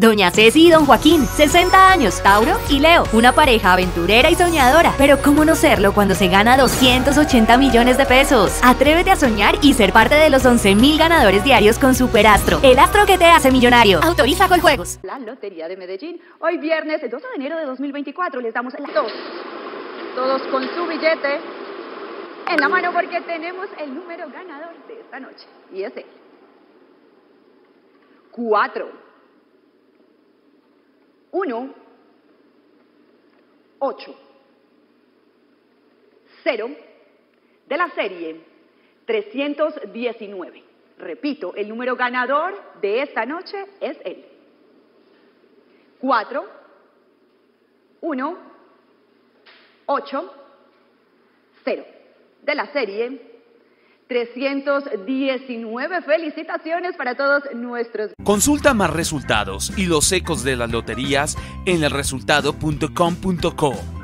Doña Ceci y Don Joaquín, 60 años, Tauro y Leo, una pareja aventurera y soñadora. Pero ¿cómo no serlo cuando se gana 280 millones de pesos? Atrévete a soñar y ser parte de los 11.000 ganadores diarios con Superastro, el astro que te hace millonario. Autoriza Coljuegos. La Lotería de Medellín, hoy viernes, el 2 de enero de 2024, les damos las dos. Todos con su billete en la mano porque tenemos el número ganador de esta noche. Y es el 4-1-8-0 de la serie 319. Repito, el número ganador de esta noche es el 4-1-8-0 de la serie 319. Felicitaciones para todos nuestros. Consulta más resultados y los ecos de las loterías en elresultado.com.co.